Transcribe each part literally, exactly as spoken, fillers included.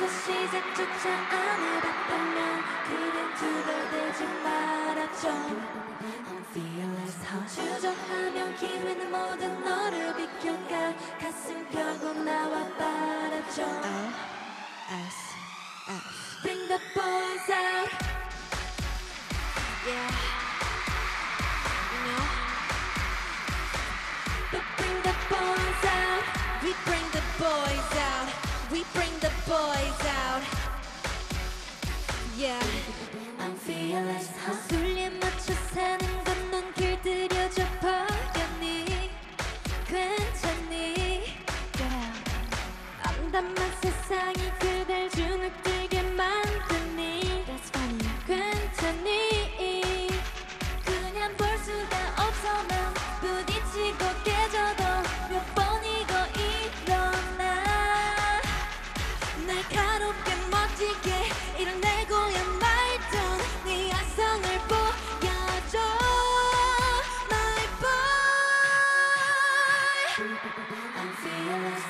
벌써 시작조차 안 해봤다면 그댄 두덜대지 말았죠. I'm fearless hot 주저하면 기회는 모든 너를 비켜가 가슴 펴고 나와 바라죠. L S F Bring the boys out. Yeah, you know. But bring the boys out. We bring the boys out. We bring the boys out. Yeah, I'm fearless. 술에 맞춰 사는 건 넌 길들여져 버렸니? 괜찮니? 암담한 세상이 그댈 주눅들게 만드니? 괜찮니? 그냥 볼 수가 없어 난 부딪히고 깨져도 몇 번이고 일어나 날 가롭게 멋지게 일어내고야 말던 네 야성을 보여줘 My boy I'm fearless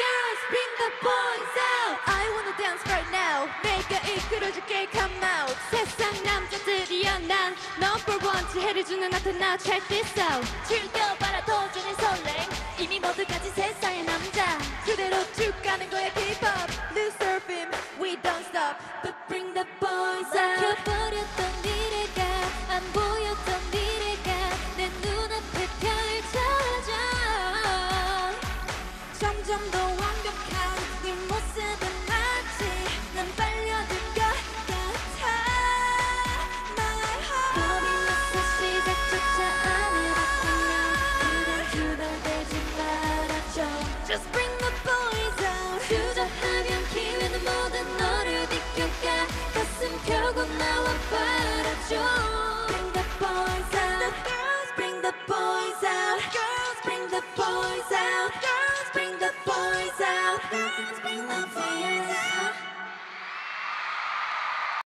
Girls bring the boys out I wanna dance right now 내가 이끌어줄게 come out 세상 남자들이야 난 number one 지혜를 주는 나타나 check this out 즐겨봐라 도전의 설렘 이미 모두 가진 세상의 남자 그대로 쭉 가는 거야 keep up New surfing we don't stop But bring the boys out 막혀버렸던 미래가 안 보였던 미래가 내 눈앞에 펼쳐져 점점 더 완벽한 네 모습은 마치 난 빨려들 것 같아 My heart 너비 맞서 시작조차 안 해봤으면 그댄 두덜대지 말았죠 Just bring the boys out 주저하면 기회는 모든 너를 비껴가 가슴 펴고 나와 바라죠 Bring the boys out Girls bring the boys out Girls bring the boys out Girls bring the boys out Girls bring the boys out